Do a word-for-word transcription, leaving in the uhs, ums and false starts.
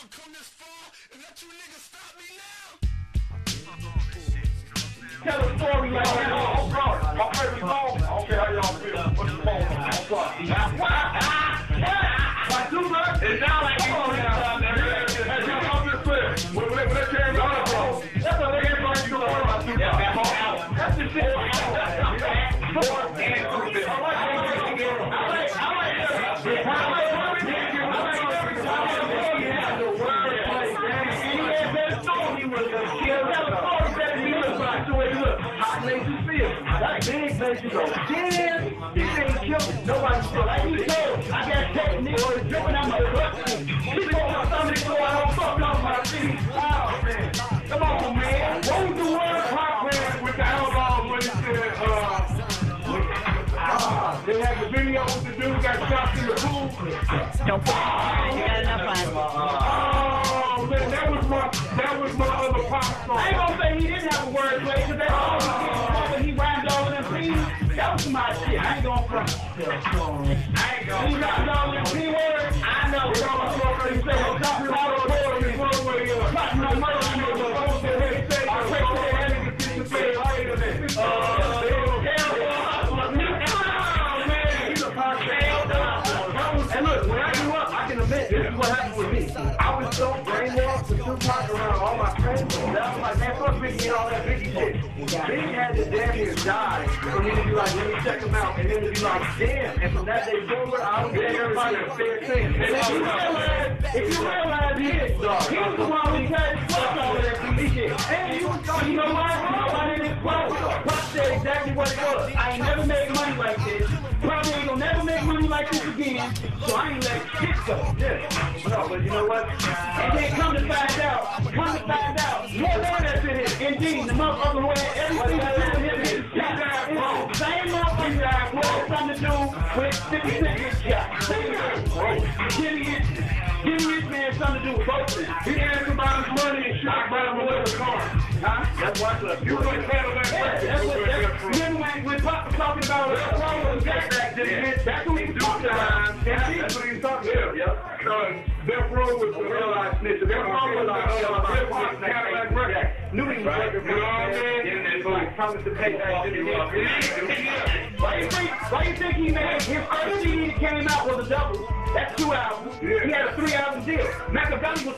I'ma come this far and let you niggas stop me now. Tell a story like that. Oh, bro, my favorite song. I don't care how y'all feel. What's the phone? I'm sorry. That's why I can't. My tutor is now like, come on now. Hey, you know I'm just saying. When that came to her, bro, that's what they ain't trying to do to her, my tutor. That's the shit. Four and three. I like big makes you go, damn, he ain't killin', nobody still like he told. I got that nigga drippin' out my butt. She told my stomach so I don't fuck off my feet. Oh, man. Come on, man. What was the word pop man with the outlaws when it said, uh, they had the video with the dude got shot in the pool? Don't fuck. You got enough on. Oh, man, that was my, that was my other pop song. I ain't gonna say he didn't have a wordplay, because that's all he did. That was my shit. I ain't gonna front. I ain't gonna. You got all the P word? I know. You're all the you say, I'm talking about the word. You're all the word. You're all the word. You're all the word. I was so brainwashed with Tupac around all my friends. That was like, man, fuck Biggie and all that Biggie shit. Biggie had to damn near die for me to be like, let me check him out, and then to be like, damn. And from that day forward, I was giving everybody a fair chance. And if you realize, if you realize this, he was the one who said, fuck all of that Biggie shit. And you was talking, you know why? My name is Pop. Pop said exactly what it was. I ain't never made money like this. Probably ain't gonna never make money like this again, so I ain't let shit go. Yeah. No, but you know what? And then come to find out, come to find out, more than that's in here. Indeed, the motherfucker who had everything that's in here is shot out wrong. Same motherfucker that had something to do with fifty cent gets shot. Giving it, giving this man something to do with both of them. He had somebody's money and shot by him with a car. Huh? That's why I said, you wouldn't handle that question. That's what that's, when Pop was talking about what's wrong with him, yeah. That's what he was talking about. That's what he was talking about. Yeah. Because their role was to realize this. Their role was to realize Cadillac Records. New England Records. You know what I'm saying? And it's like promise to pay back to you up. Why you think he made his first C D that came out was a double? That's two albums. Yeah. He had a three album deal. Machiavelli was